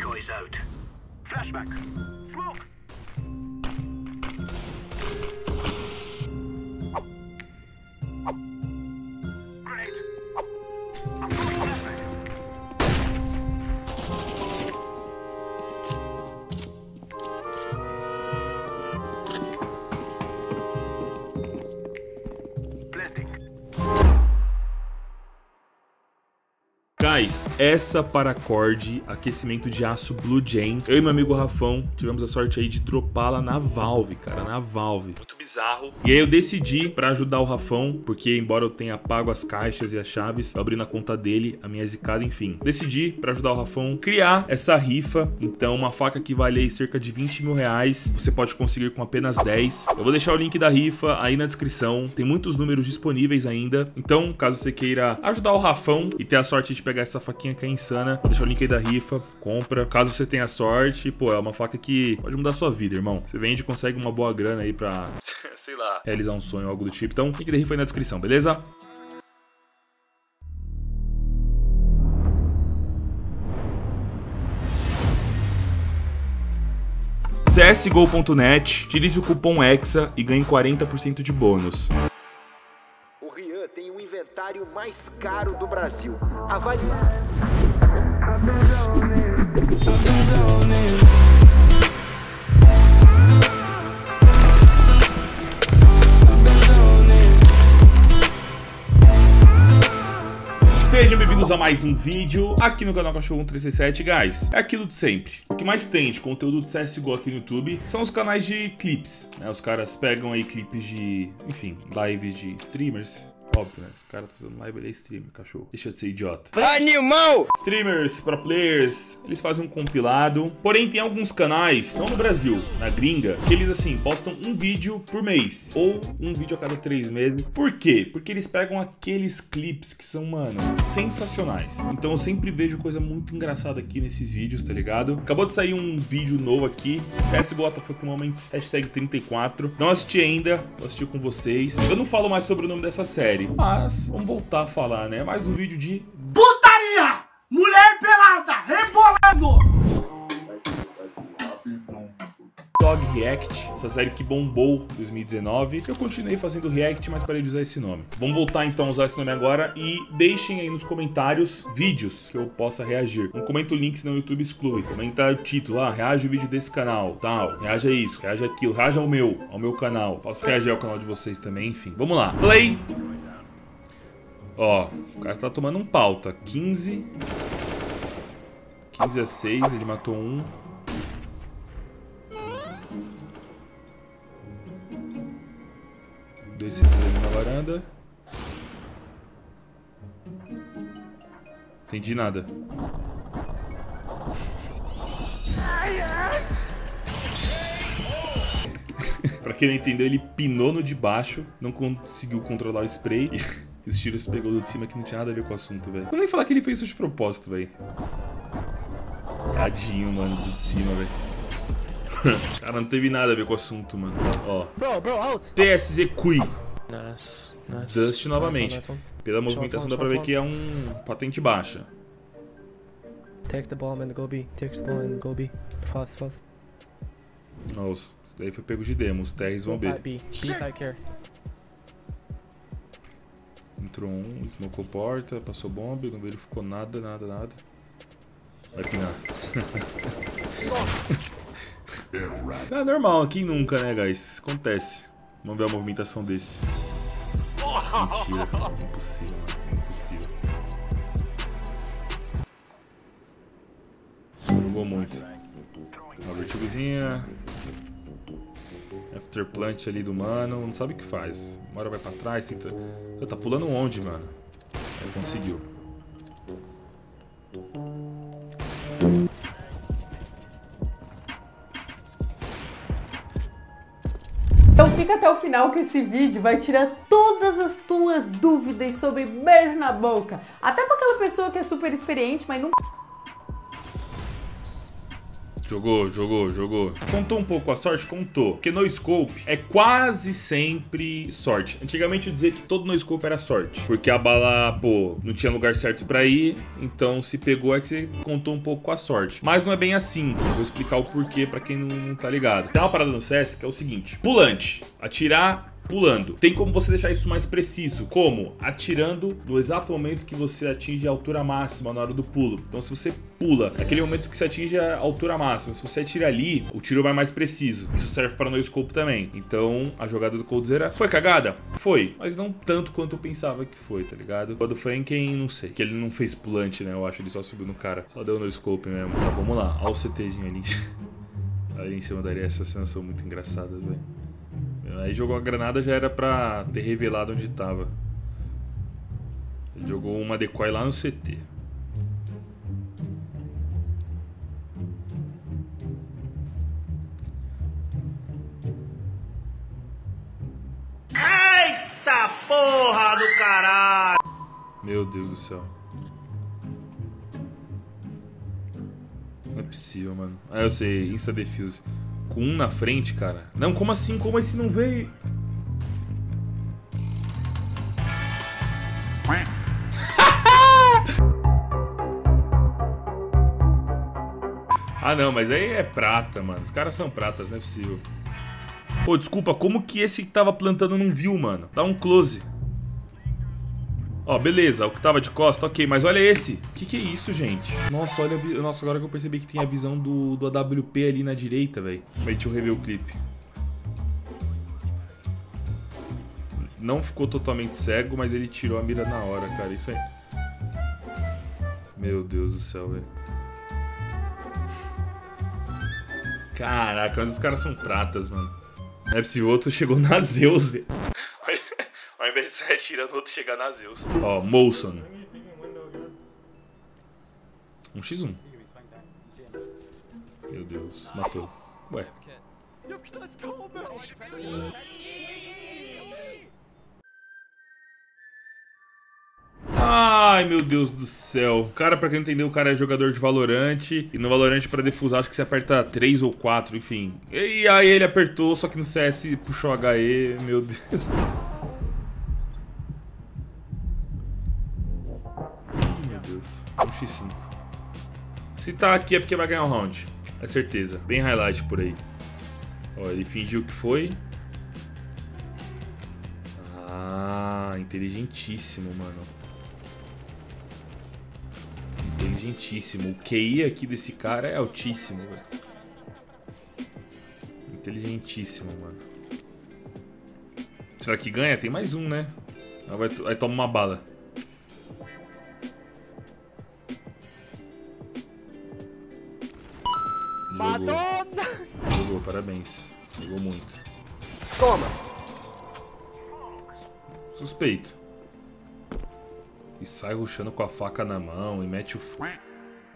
decoys out. Flashback. Smoke. Guys, essa paracorde, aquecimento de aço Blue Gem, eu e meu amigo Rafão tivemos a sorte aí de dropá-la na Valve, cara, na Valve. Muito bizarro. E aí eu decidi, pra ajudar o Rafão, porque embora eu tenha pago as caixas e as chaves, eu abri na conta dele, a minha zicada, enfim. Decidi, pra ajudar o Rafão, criar essa rifa. Então, uma faca que vale aí cerca de 20 mil reais, você pode conseguir com apenas 10. Eu vou deixar o link da rifa aí na descrição, tem muitos números disponíveis ainda. Então, caso você queira ajudar o Rafão e ter a sorte de pegar essa faquinha que é insana, deixa o link aí da rifa, compra, caso você tenha sorte. Pô, é uma faca que pode mudar a sua vida, irmão. Você vende e consegue uma boa grana aí pra, sei lá, realizar um sonho ou algo do tipo. Então, link da rifa aí na descrição, beleza? CSGO.net, utilize o cupom HEXA e ganhe 40% de bônus. Tem o inventário mais caro do Brasil. Avalie. Sejam bem-vindos a mais um vídeo aqui no canal Cachorro1337, guys. É aquilo de sempre. O que mais tem de conteúdo de CSGO aqui no YouTube são os canais de clips, né? Os caras pegam aí clipes de, enfim, lives de streamers. Óbvio, né? Esse cara tá fazendo live, ele é streamer, cachorro. Deixa de ser idiota. Animal! Streamers, pro players, eles fazem um compilado. Porém, tem alguns canais, não no Brasil, na gringa, que eles, assim, postam um vídeo por mês. Ou um vídeo a cada 3 meses. Por quê? Porque eles pegam aqueles clipes que são, mano, sensacionais. Então eu sempre vejo coisa muito engraçada aqui nesses vídeos, tá ligado? Acabou de sair um vídeo novo aqui. CSBOTAFUKMOMENTes, hashtag 34. Não assisti ainda, vou assistir com vocês. Eu não falo mais sobre o nome dessa série, mas vamos voltar a falar, né? Mais um vídeo de putaria! Mulher pelada, rebolando! Dog React, essa série que bombou em 2019. Eu continuei fazendo react, mas parei de usar esse nome. Vamos voltar então a usar esse nome agora e deixem aí nos comentários vídeos que eu possa reagir. Não comenta o link, senão o YouTube exclui. Comenta o título, ah, reage o vídeo desse canal, tal. Reage a isso, reage aquilo, reage ao meu canal. Posso reagir ao canal de vocês também, enfim. Vamos lá, play! Ó, o cara tá tomando um pau, tá? 15 a 6, ele matou um. Dois CTs ali na varanda. Entendi nada. Pra quem não entendeu, ele pinou no de baixo, não conseguiu controlar o spray e os tiros pegou do de cima, que não tinha nada a ver com o assunto, velho. Não nem falar que ele fez isso de propósito, velho. Tadinho, mano, do de cima, velho. Cara, não teve nada a ver com o assunto, mano. Ó. TSZ Cui. Dust novamente. Pela movimentação dá pra ver que é um patente baixa. Take the bomb and go B. Take the bomb and go B. Fast, fast. Nossa, isso daí foi pego de demo. Os TRs vão B. Entrou um, smocou porta, passou bomba, não veio, ficou nada. Vai pinar. É normal, aqui nunca, né, guys? Acontece. Vamos ver a movimentação desse. Mentira, impossível, mano. Impossível. Jogou muito. Uma vertigozinha. After plant ali do mano. Não sabe o que faz. Uma hora vai pra trás, tenta. Tá pulando onde, mano? Ele conseguiu. Então fica até o final que esse vídeo vai tirar todas as tuas dúvidas sobre beijo na boca. Até pra aquela pessoa que é super experiente, mas nunca... Jogou. Contou um pouco a sorte? Contou. Porque no scope é quase sempre sorte. Antigamente eu dizia que todo no scope era sorte, porque a bala, pô, não tinha lugar certo pra ir. Então se pegou é que você contou um pouco com a sorte. Mas não é bem assim. Eu vou explicar o porquê pra quem não tá ligado. Tem uma parada no CS que é o seguinte: pulante, atirar pulando. Tem como você deixar isso mais preciso, como atirando no exato momento que você atinge a altura máxima na hora do pulo. Então se você pula naquele momento que você atinge a altura máxima, se você atira ali, o tiro vai mais preciso. Isso serve para no scope também. Então a jogada do Coldzera foi cagada? Foi, mas não tanto quanto eu pensava que foi, tá ligado? A do Franky, não sei, que ele não fez pulante, né? Eu acho, ele só subiu no cara, só deu no scope mesmo. Tá, vamos lá, olha o CTzinho ali. Ali em cima da areia, essas cenas são muito engraçadas, velho. Aí jogou a granada, já era pra ter revelado onde tava. Ele jogou uma decoy lá no CT. Eita porra do caralho! Meu Deus do céu. Não é possível, mano. Ah, eu sei, Insta Defuse. Com um na frente, cara. Não, como assim? Como esse não veio? Ah, não, mas aí é prata, mano. Os caras são pratas, não é possível. Pô, desculpa, como que esse que tava plantando não viu, mano? Dá um close. Ó, beleza, o que tava de costa, ok, mas olha esse. Que é isso, gente? Nossa, olha, nossa, agora que eu percebi que tem a visão do AWP ali na direita, velho. Deixa eu rever o clipe. Não ficou totalmente cego, mas ele tirou a mira na hora, cara, isso aí. Meu Deus do céu, velho. Caraca, mas os caras são pratas, mano. Não é possível, o outro chegou na Zeus, velho. Ao invés de sair atirando, o outro chegar na Zeus. Ó, Molson. 1x1. Meu Deus, matou. Ué. Ai, meu Deus do céu. O cara, pra quem não entendeu, o cara é jogador de Valorant. E no Valorant, pra defusar, acho que você aperta 3 ou 4, enfim. E aí ele apertou, só que no CS puxou HE. Meu Deus. X5. Se tá aqui é porque vai ganhar um round. É certeza. Bem highlight por aí. Ó, ele fingiu que foi. Ah, inteligentíssimo, mano. Inteligentíssimo. O QI aqui desse cara é altíssimo, velho. Inteligentíssimo, mano. Será que ganha? Tem mais um, né? Aí toma uma bala. Madonna! Jogou, parabéns. Jogou muito. Toma! Suspeito. E sai rushando com a faca na mão e mete o f...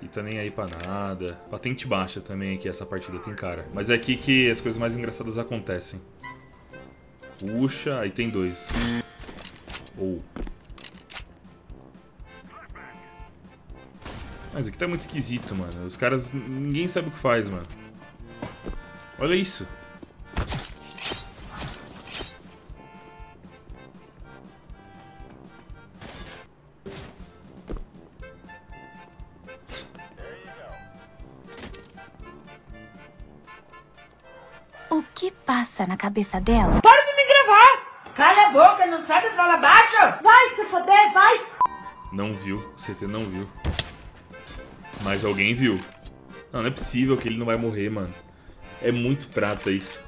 E tá nem aí pra nada. Patente baixa também aqui, essa partida tem cara. Mas é aqui que as coisas mais engraçadas acontecem. Puxa, aí tem dois. Ou... Oh. Mas aqui tá muito esquisito, mano. Os caras... Ninguém sabe o que faz, mano. Olha isso. O que passa na cabeça dela? Para de me gravar! Cala a boca, não sabe falar baixo! Vai, se foder, vai! Não viu. O CT não viu. Mas alguém viu. Não é possível que ele não vai morrer, mano. É muito prata isso.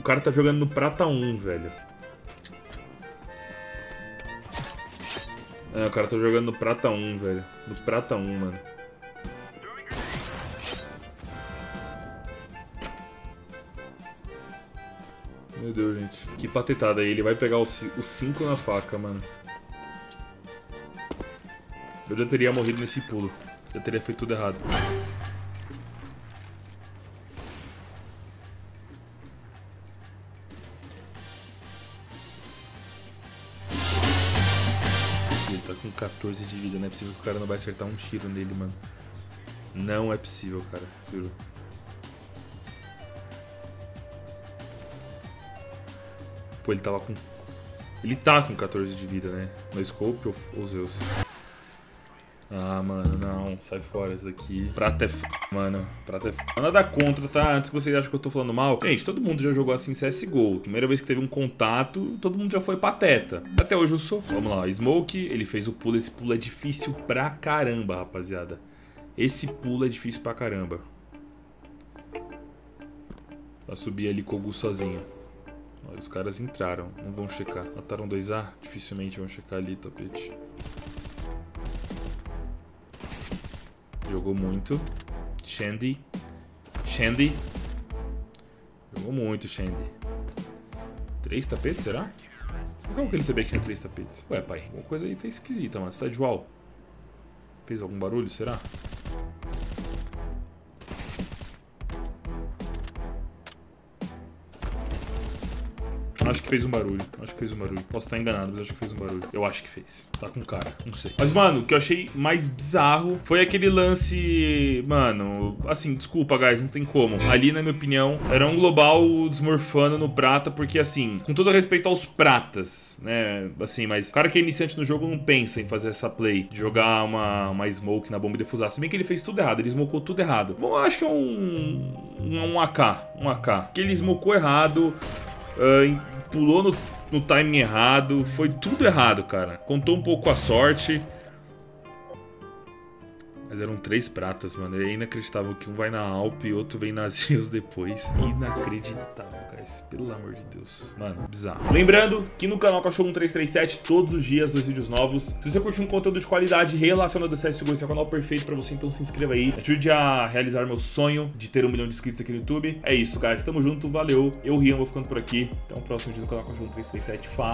O cara tá jogando no prata 1, velho. É, o cara tá jogando no prata 1, velho. No prata 1, mano. Meu Deus, gente. Que patetada aí. Ele vai pegar o 5 na faca, mano. Eu já teria morrido nesse pulo. Eu teria feito tudo errado. Ele tá com 14 de vida, não é possível que o cara não vai acertar um tiro nele, mano. Não é possível, cara. Juro. Pô, ele tava com... Ele tá com 14 de vida, né? No scope ou Zeus? Ah, mano, não. Sai fora isso daqui. Prata é f... mano. Prata é f... Nada contra, tá? Antes que vocês acham que eu tô falando mal. Gente, todo mundo já jogou assim CSGO. Primeira vez que teve um contato, todo mundo já foi pateta. Até hoje eu sou. Vamos lá. Smoke, ele fez o pulo. Esse pulo é difícil pra caramba, rapaziada. Esse pulo é difícil pra caramba. Pra subir ali com o Gu sozinho. Olha, os caras entraram. Não vão checar. Mataram 2A? Dificilmente vão checar ali, tapete. Jogou muito. Shandy. Shandy. Jogou muito, Shandy. 3 tapetes, será? Como que ele sabia que tinha 3 tapetes? Ué, pai. Alguma coisa aí tá esquisita, mano. Você tá de uau. Fez algum barulho, será? Acho que fez um barulho, acho que fez um barulho. Posso estar enganado, mas acho que fez um barulho. Eu acho que fez. Tá com cara, não sei. Mas, mano, o que eu achei mais bizarro foi aquele lance... Mano, assim, desculpa, guys, não tem como. Ali, na minha opinião, era um global desmorfando no prata, porque, assim, com todo respeito aos pratas, né? Assim, mas o cara que é iniciante no jogo não pensa em fazer essa play, de jogar uma smoke na bomba e defusar. Se bem que ele fez tudo errado, ele smocou tudo errado. Bom, eu acho que é um AK. Que ele smocou errado... pulou no timing errado. Foi tudo errado, cara. Contou um pouco a sorte. Mas eram 3 pratas, mano. É inacreditável que um vai na Alp e outro vem na Zeus depois. Inacreditável, guys. Pelo amor de Deus. Mano, bizarro. Lembrando que no canal Cachorro1337, todos os dias, 2 vídeos novos. Se você curte um conteúdo de qualidade relacionado a CSGO, esse é o canal perfeito pra você, então se inscreva aí. Ajude a realizar meu sonho de ter 1 milhão de inscritos aqui no YouTube. É isso, guys. Tamo junto, valeu. Eu, Rian, vou ficando por aqui. Até o próximo vídeo do canal Cachorro1337. Falou.